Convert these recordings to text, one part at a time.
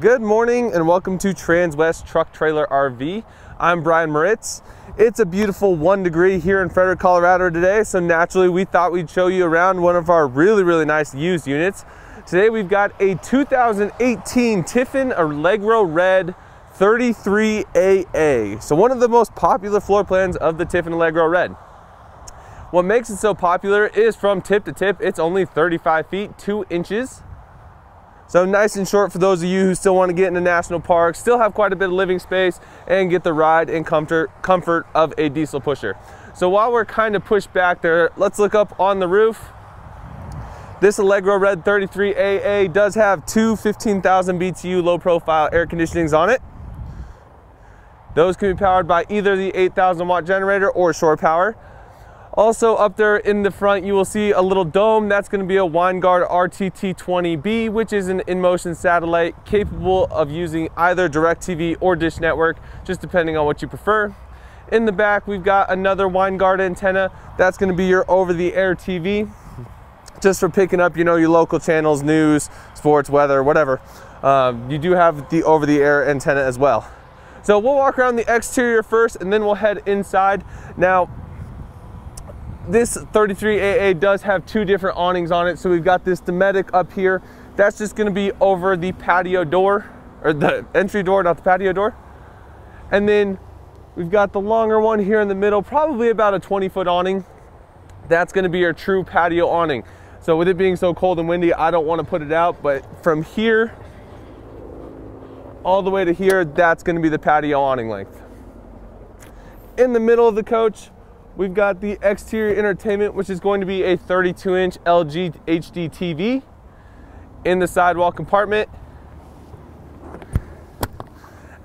Good morning and welcome to TransWest Truck Trailer RV. I'm BrianMoritz. It's a beautiful 1 degree here in Frederick, Colorado today, so naturally we thought we'd show you around one of our really nice used units. Today we've got a 2018 Tiffin Allegro Red 33AA. So one of the most popular floor plans of the Tiffin Allegro Red. What makes it so popular is from tip to tip, it's only 35 feet, 2 inches. So nice and short for those of you who still want to get into national parks, still have quite a bit of living space, and get the ride and comfort of a diesel pusher. So while we're kind of pushed back there, let's look up on the roof. This Allegro Red 33AA does have two 15,000 BTU low profile air conditionings on it. Those can be powered by either the 8,000 watt generator or shore power. Also up there in the front, you will see a little dome. That's going to be a Winegard RTT20B, which is an in-motion satellite capable of using either DirecTV or Dish Network, just depending on what you prefer. In the back, we've got another Winegard antenna. That's going to be your over-the-air TV, just for picking up, you know, your local channels, news, sports, weather, whatever. You do have the over-the-air antenna as well. So we'll walk around the exterior first, and then we'll head inside. Now, this 33AA does have two different awnings on it. So we've got this Dometic up here. That's just going to be over the patio door, or the entry door, not the patio door. And then we've got the longer one here in the middle, probably about a 20-foot awning. That's going to be your true patio awning. So with it being so cold and windy, I don't want to put it out, but from here all the way to here, that's going to be the patio awning length. In the middle of the coach, we've got the exterior entertainment, which is going to be a 32-inch LG HD TV in the sidewall compartment.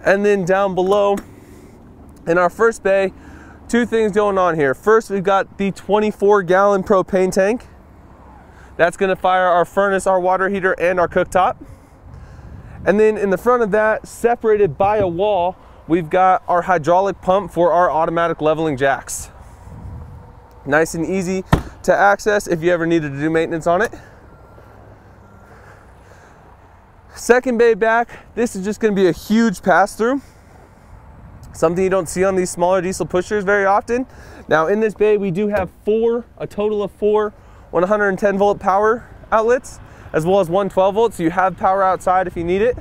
And then down below, in our first bay, two things going on here. First, we've got the 24-gallon propane tank. That's going to fire our furnace, our water heater, and our cooktop. And then in the front of that, separated by a wall, we've got our hydraulic pump for our automatic leveling jacks. Nice and easy to access if you ever needed to do maintenance on it. Second bay back, this is just going to be a huge pass-through. Something you don't see on these smaller diesel pushers very often. Now in this bay we do have a total of four 110 volt power outlets, as well as one 12 volt, so you have power outside if you need it.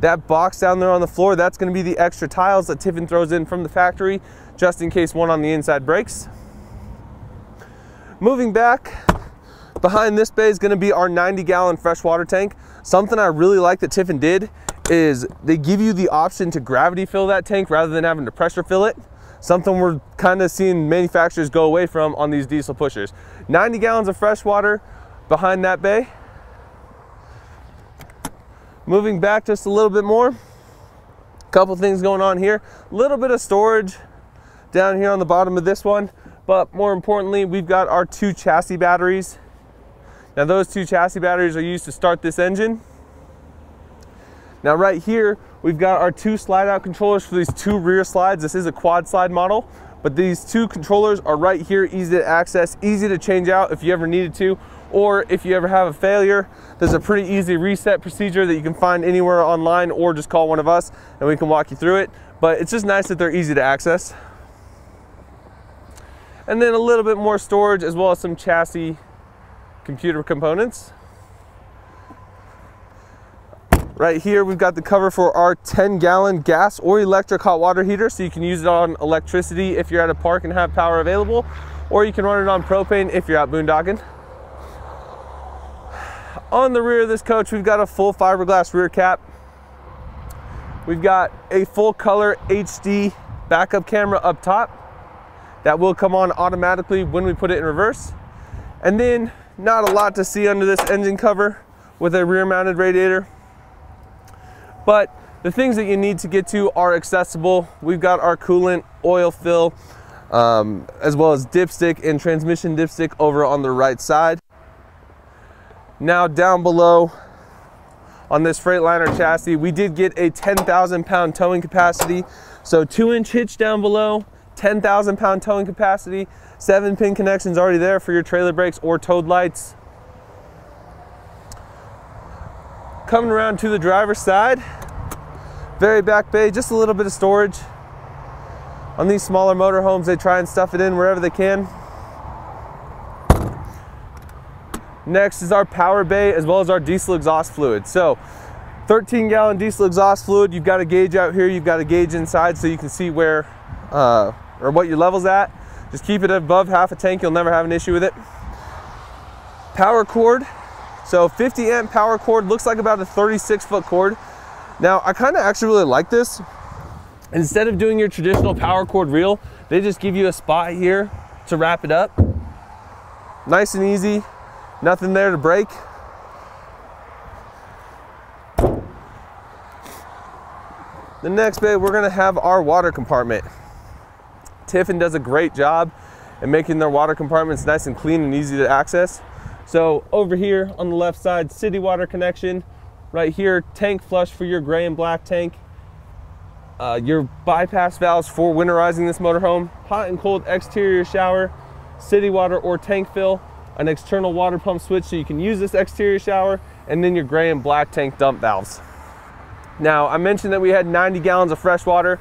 That box down there on the floor, that's going to be the extra tiles that Tiffin throws in from the factory, just in case one on the inside breaks. Moving back, behind this bay is going to be our 90-gallon freshwater tank. Something I really like that Tiffin did is they give you the option to gravity fill that tank rather than having to pressure fill it. Something we're kind of seeing manufacturers go away from on these diesel pushers. 90 gallons of fresh water behind that bay. Moving back just a little bit more, a couple things going on here. A little bit of storage down here on the bottom of this one. But more importantly, we've got our two chassis batteries. Now those two chassis batteries are used to start this engine. Now right here, we've got our two slide out controllers for these two rear slides. This is a quad slide model, but these two controllers are right here, easy to access, easy to change out if you ever needed to, or if you ever have a failure, there's a pretty easy reset procedure that you can find anywhere online, or just call one of us and we can walk you through it. But it's just nice that they're easy to access. And then a little bit more storage, as well as some chassis computer components. Right here, we've got the cover for our 10-gallon gas or electric hot water heater, so you can use it on electricity if you're at a park and have power available, or you can run it on propane if you're out boondocking. On the rear of this coach, we've got a full fiberglass rear cap. We've got a full-color HD backup camera up top. That will come on automatically when we put it in reverse. And then not a lot to see under this engine cover with a rear mounted radiator. But the things that you need to get to are accessible. We've got our coolant, oil fill, as well as dipstick and transmission dipstick over on the right side. Now down below on this Freightliner chassis, we did get a 10,000 pound towing capacity. So 2-inch hitch down below, 10,000 pound towing capacity, 7-pin connections already there for your trailer brakes or toad lights. coming around to the driver's side, very back bay, just a little bit of storage. On these smaller motorhomes, they try and stuff it in wherever they can. Next is our power bay, as well as our diesel exhaust fluid. So 13-gallon diesel exhaust fluid, you've got a gauge out here, you've got a gauge inside so you can see where or what your level's at. Just keep it above half a tank, you'll never have an issue with it. Power cord, so 50 amp power cord, looks like about a 36-foot cord. Now I kind of actually really like this. Instead of doing your traditional power cord reel, they just give you a spot here to wrap it up. Nice and easy, nothing there to break. The next bay, we're gonna have our water compartment. Tiffin does a great job in making their water compartments nice and clean and easy to access. So over here on the left side, city water connection. Right here, tank flush for your gray and black tank. Your bypass valves for winterizing this motorhome, hot and cold exterior shower, city water or tank fill, an external water pump switch so you can use this exterior shower, and then your gray and black tank dump valves. Now, I mentioned that we had 90 gallons of fresh water.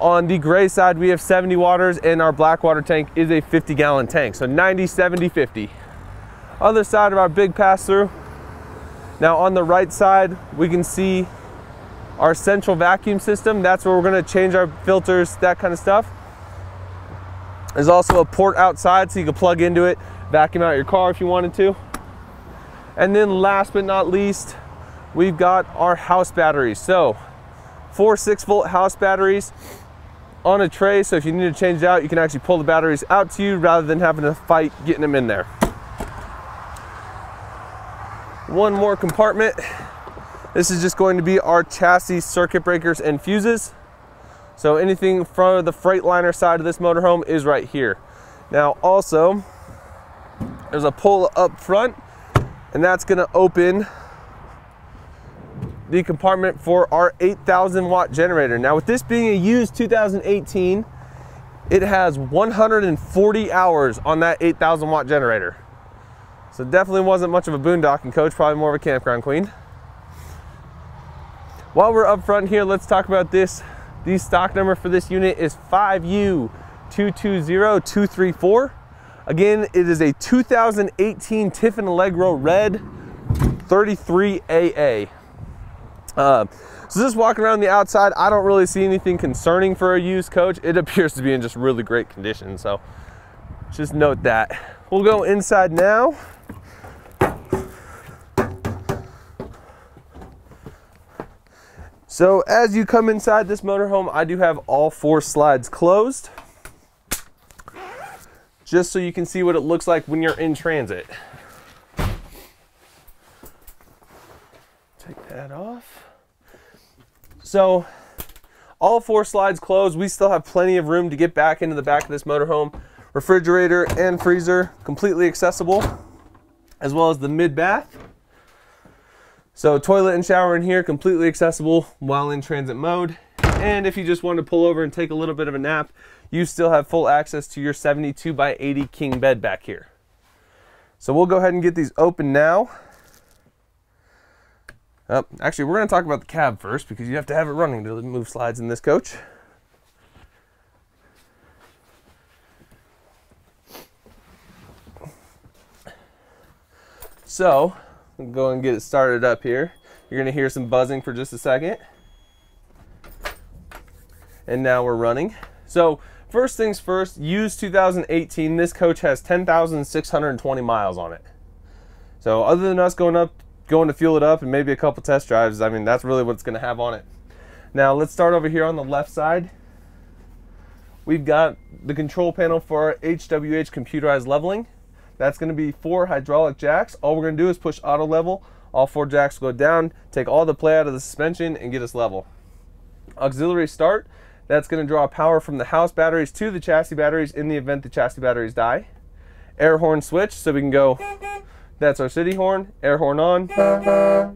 On the gray side, we have 70 waters, and our black water tank is a 50-gallon tank, so 90, 70, 50. Other side of our big pass-through. Now, on the right side, we can see our central vacuum system. That's where we're gonna change our filters, that kind of stuff. There's also a port outside so you can plug into it, vacuum out your car if you wanted to. And then last but not least, we've got our house batteries. So 4 6-volt house batteries on a tray. So if you need to change it out, you can actually pull the batteries out to you rather than having to fight getting them in there. One more compartment. This is just going to be our chassis, circuit breakers, and fuses. So anything from the Freightliner side of this motorhome is right here. Now also, there's a pull up front, and that's gonna open the compartment for our 8,000 watt generator. Now with this being a used 2018, it has 140 hours on that 8,000 watt generator. So definitely wasn't much of a boondocking coach, probably more of a campground queen. While we're up front here, let's talk about this. The stock number for this unit is 5U220234. Again, it is a 2018 Tiffin Allegro Red 33AA. So just walking around the outside, I don't really see anything concerning for a used coach. It appears to be in just really great condition, so just note that. We'll go inside now. So as you come inside this motorhome, I do have all 4 slides closed, just so you can see what it looks like when you're in transit. Take that off. So all 4 slides closed, we still have plenty of room to get back into the back of this motorhome. Refrigerator and freezer, completely accessible, as well as the mid-bath. So toilet and shower in here, completely accessible while in transit mode. And if you just want to pull over and take a little bit of a nap, you still have full access to your 72x80 king bed back here. So we'll go ahead and get these open now. Oh, actually, we're going to talk about the cab first, because you have to have it running to move slides in this coach. So we'll go and get it started up here. You're gonna hear some buzzing for just a second. And now we're running. So first things first, used 2018, this coach has 10,620 miles on it. So other than us going to fuel it up and maybe a couple test drives, I mean, that's really what it's gonna have on it. Now let's start over here on the left side. We've got the control panel for our HWH computerized leveling. That's gonna be 4 hydraulic jacks. All we're gonna do is push auto level. All 4 jacks will go down, take all the play out of the suspension, and get us level. Auxiliary start, that's gonna draw power from the house batteries to the chassis batteries in the event the chassis batteries die. Air horn switch, so we can go, that's our city horn, air horn on,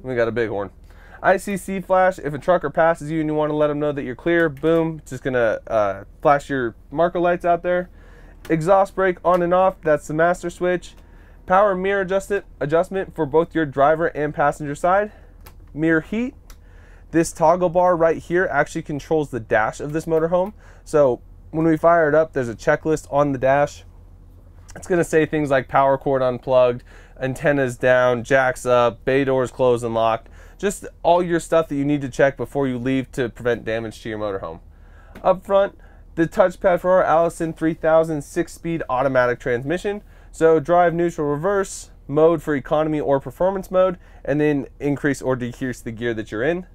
we got a big horn. ICC flash, if a trucker passes you and you wanna let them know that you're clear, boom, it's just gonna flash your marker lights out there. Exhaust brake on and off, that's the master switch. Power mirror adjustment for both your driver and passenger side. mirror heat. This toggle bar right here actually controls the dash of this motorhome. So when we fire it up, there's a checklist on the dash. It's going to say things like power cord unplugged, antennas down, jacks up, bay doors closed and locked. Just all your stuff that you need to check before you leave to prevent damage to your motorhome. Up front, the touchpad for our Allison 3000 6-speed automatic transmission. So drive, neutral, reverse, mode for economy or performance mode, and then increase or decrease the gear that you're in.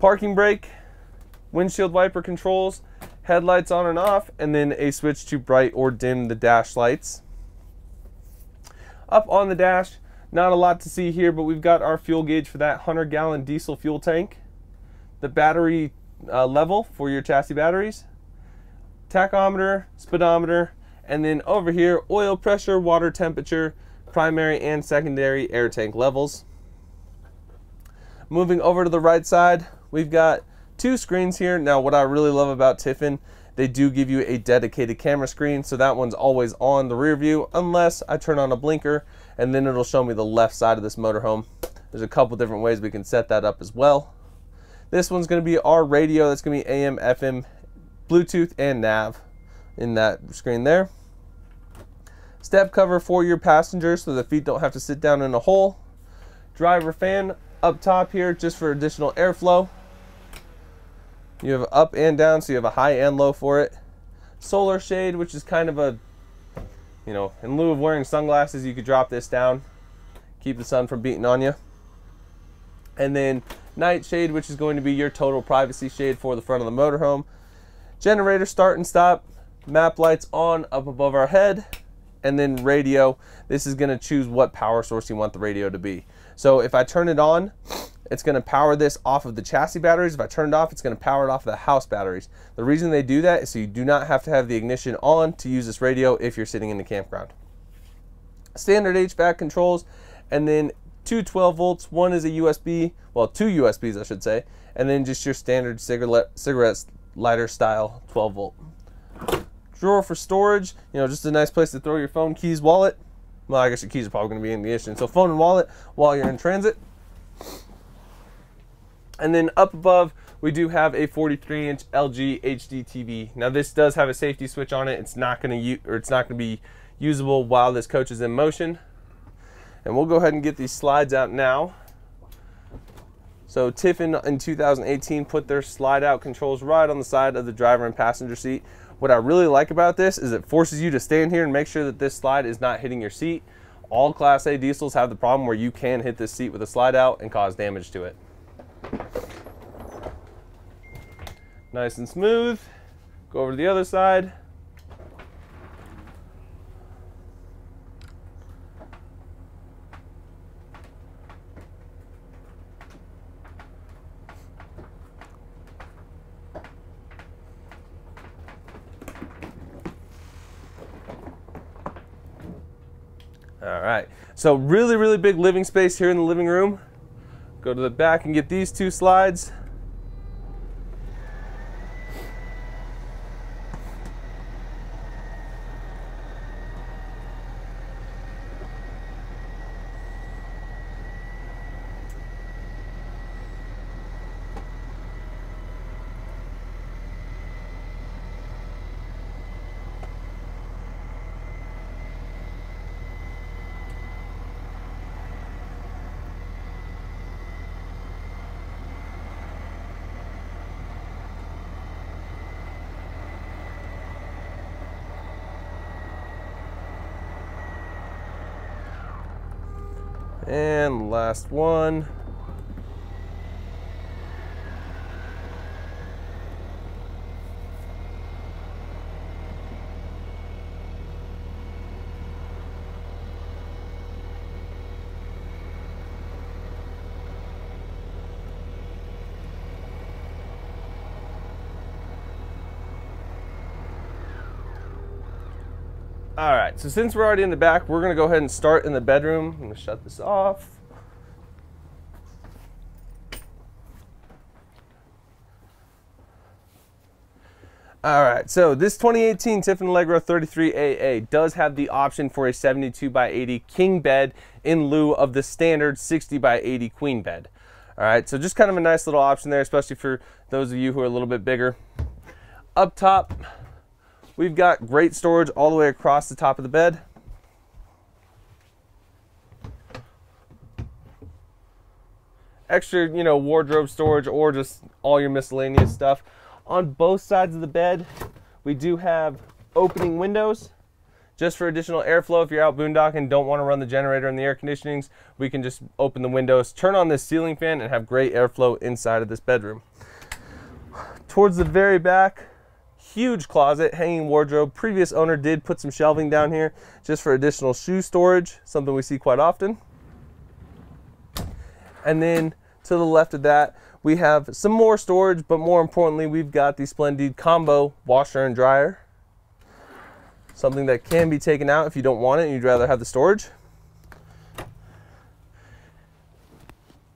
Parking brake, windshield wiper controls, headlights on and off, and then a switch to bright or dim the dash lights. Up on the dash, not a lot to see here, but we've got our fuel gauge for that 100-gallon diesel fuel tank, the battery level for your chassis batteries, tachometer, speedometer, and then over here, oil pressure, water temperature, primary and secondary air tank levels. Moving over to the right side, we've got two screens here. Now, what I really love about Tiffin, they do give you a dedicated camera screen, so that one's always on the rear view, unless I turn on a blinker, and then it'll show me the left side of this motorhome. There's a couple different ways we can set that up as well. This one's gonna be our radio. That's gonna be AM, FM, Bluetooth, and nav in that screen there. Step cover for your passengers so the feet don't have to sit down in a hole. Driver fan up top here just for additional airflow. You have up and down, so you have a high and low for it. Solar shade, which is kind of a, you know, in lieu of wearing sunglasses, you could drop this down, keep the sun from beating on you. And then night shade, which is going to be your total privacy shade for the front of the motorhome. Generator start and stop, map lights on up above our head, and then radio. This is going to choose what power source you want the radio to be. So if I turn it on, it's going to power this off of the chassis batteries. If I turn it off, it's going to power it off of the house batteries. The reason they do that is so you do not have to have the ignition on to use this radio if you're sitting in the campground. Standard HVAC controls, and then two 12 volts. One is a USB, well, two USBs, I should say, and then just your standard cigarette lighter style 12 volt. Drawer for storage, you know, just a nice place to throw your phone, keys, wallet. Well, I guess your keys are probably going to be in the ignition. So phone and wallet while you're in transit. And then up above, we do have a 43-inch LG HD TV. Now this does have a safety switch on it. It's not going to be usable while this coach is in motion. And we'll go ahead and get these slides out now. So Tiffin in 2018 put their slide out controls right on the side of the driver and passenger seat. What I really like about this is it forces you to stand here and make sure that this slide is not hitting your seat. All Class A diesels have the problem where you can hit this seat with a slide out and cause damage to it. Nice and smooth. Go over to the other side. All right, so really, really big living space here in the living room. Go to the back and get these two slides. And last one. All right, so since we're already in the back, we're gonna go ahead and start in the bedroom. I'm gonna shut this off. All right, so this 2018 Tiffin Allegro 33AA does have the option for a 72 by 80 king bed in lieu of the standard 60 by 80 queen bed. All right, so just kind of a nice little option there, especially for those of you who are a little bit bigger. Up top, we've got great storage all the way across the top of the bed. Extra, you know, wardrobe storage or just all your miscellaneous stuff. On both sides of the bed, we do have opening windows just for additional airflow. If you're out boondocking and don't want to run the generator and the air conditionings, we can just open the windows, turn on this ceiling fan, and have great airflow inside of this bedroom. Towards the very back, huge closet, hanging wardrobe. Previous owner did put some shelving down here just for additional shoe storage, something we see quite often. And then to the left of that, we have some more storage, but more importantly, we've got the Splendid combo washer and dryer. Something that can be taken out if you don't want it and you'd rather have the storage.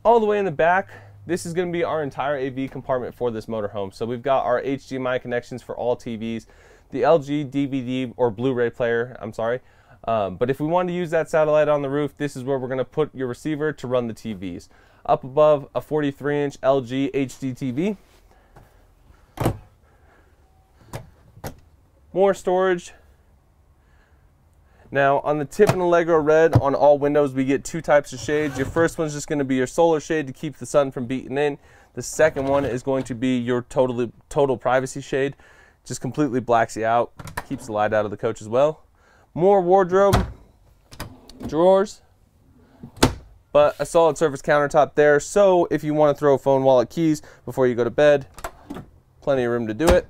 All the way in the back, this is going to be our entire AV compartment for this motorhome. So we've got our HDMI connections for all TVs, the LG DVD or Blu-ray player, I'm sorry. But if we want to use that satellite on the roof, this is where we're going to put your receiver to run the TVs. Up above, a 43-inch LG HD TV. More storage. Now, on the Tiffin Allegro Red, on all windows, we get two types of shades. Your first one's just going to be your solar shade to keep the sun from beating in. The second one is going to be your total privacy shade. Just completely blacks you out, keeps the light out of the coach as well. More wardrobe, drawers, but a solid surface countertop there. So if you want to throw phone, wallet, keys before you go to bed, plenty of room to do it.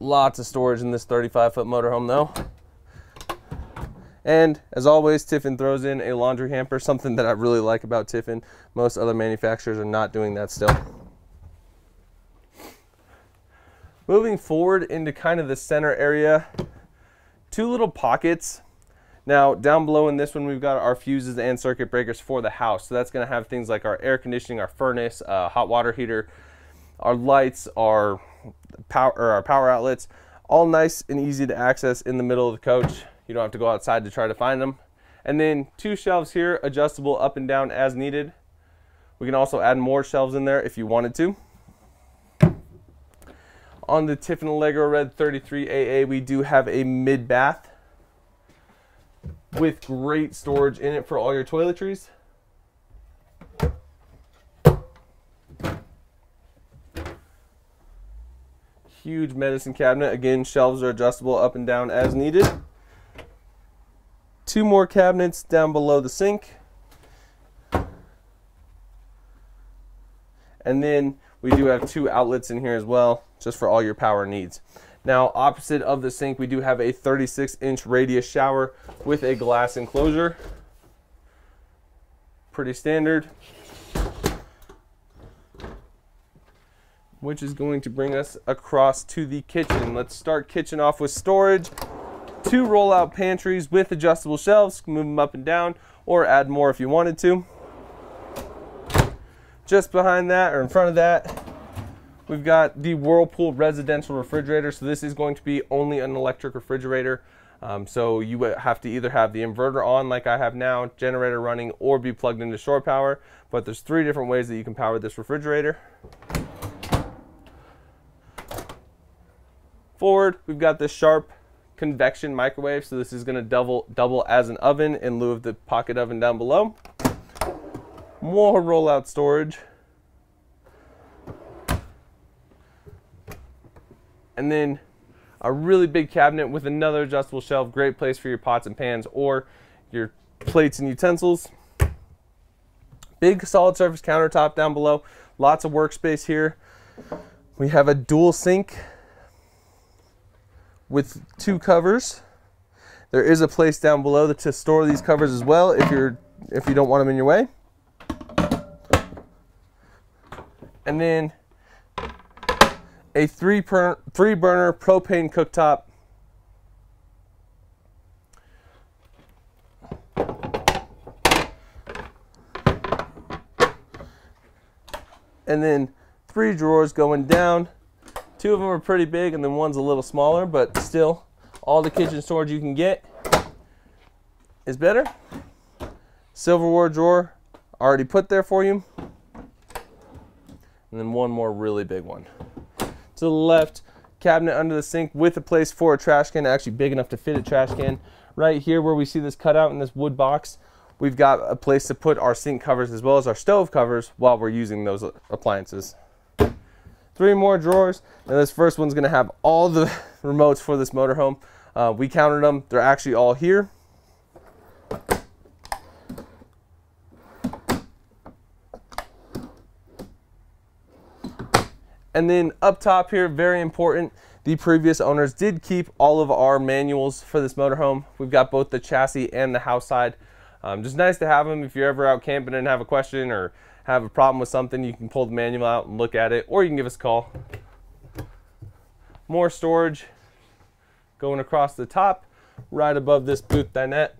Lots of storage in this 35-foot motorhome though. And as always, Tiffin throws in a laundry hamper, something that I really like about Tiffin. Most other manufacturers are not doing that still. Moving forward into kind of the center area, two little pockets. Now down below in this one, we've got our fuses and circuit breakers for the house. So that's going to have things like our air conditioning, our furnace, hot water heater, our lights, our power outlets, all nice and easy to access in the middle of the coach. You don't have to go outside to try to find them. And then two shelves here, adjustable up and down as needed. We can also add more shelves in there if you wanted to. On the Tiffin Allegro Red 33AA, we do have a mid bath with great storage in it for all your toiletries. Huge medicine cabinet. Again, shelves are adjustable up and down as needed. Two more cabinets down below the sink. And then we do have two outlets in here as well, just for all your power needs. Now, opposite of the sink, we do have a 36-inch radius shower with a glass enclosure. Pretty standard. Which is going to bring us across to the kitchen. Let's start kitchen off with storage. Two roll-out pantries with adjustable shelves. Move them up and down or add more if you wanted to. Just behind that, or in front of that, we've got the Whirlpool residential refrigerator. So this is going to be only an electric refrigerator. So you would have to either have the inverter on like I have now, generator running, or be plugged into shore power. But there's three different ways that you can power this refrigerator. Forward, we've got this Sharp convection microwave. So this is going to double as an oven in lieu of the pocket oven down below. More rollout storage. And then a really big cabinet with another adjustable shelf. Great place for your pots and pans or your plates and utensils. Big solid surface countertop down below. Lots of workspace here. We have a dual sink with two covers. There is a place down below to store these covers as well if you don't want them in your way. And then a three burner propane cooktop. And then three drawers going down. Two of them are pretty big and then one's a little smaller, but still all the kitchen storage you can get is better. Silverware drawer already put there for you. and then one more really big one. To the left, cabinet under the sink with a place for a trash can, actually big enough to fit a trash can. Right here where we see this cutout in this wood box, we've got a place to put our sink covers as well as our stove covers while we're using those appliances. Three more drawers, and this first one's gonna have all the remotes for this motorhome. We counted them, they're actually all here. And then up top here, very important, the previous owners did keep all of our manuals for this motorhome. We've got both the chassis and the house side. Just nice to have them if you're ever out camping and have a question or have a problem with something, you can pull the manual out and look at it, or you can give us a call. More storage going across the top, right above this booth dinette.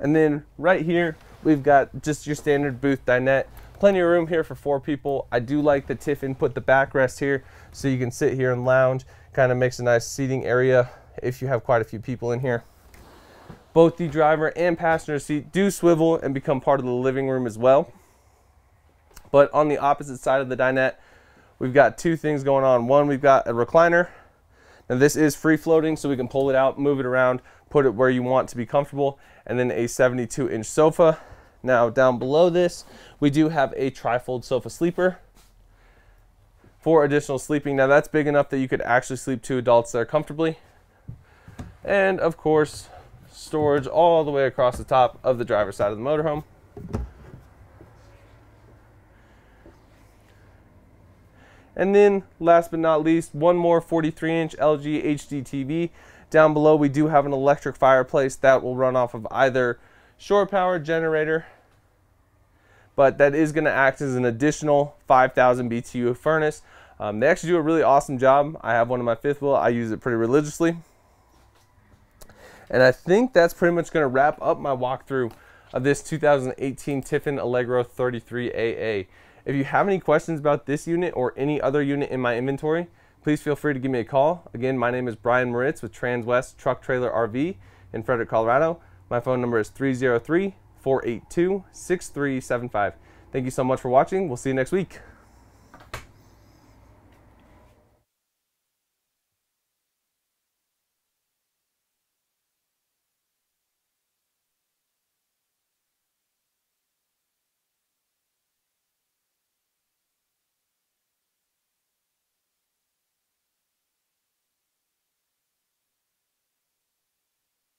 And then right here, we've got just your standard booth dinette. Plenty of room here for four people. I do like the Tiffin put the backrest here so you can sit here and lounge. Kind of makes a nice seating area if you have quite a few people in here. Both the driver and passenger seat do swivel and become part of the living room as well. But on the opposite side of the dinette, we've got two things going on. One, we've got a recliner. Now this is free floating, so we can pull it out, move it around, put it where you want to be comfortable, and then a 72-inch sofa. Now down below this, we do have a trifold sofa sleeper for additional sleeping. Now that's big enough that you could actually sleep two adults there comfortably. And of course, storage all the way across the top of the driver's side of the motorhome. And then last but not least, one more 43-inch LG HD TV. Down below, we do have an electric fireplace that will run off of either shore power generator, but that is going to act as an additional 5,000 BTU furnace. They actually do a really awesome job. I have one in my fifth wheel. I use it pretty religiously. And I think that's pretty much going to wrap up my walkthrough of this 2018 Tiffin Allegro 33AA. If you have any questions about this unit or any other unit in my inventory, please feel free to give me a call. Again, my name is Brian Moritz with TransWest Truck Trailer RV in Frederick, Colorado. My phone number is 303-482-6375. Thank you so much for watching. We'll see you next week.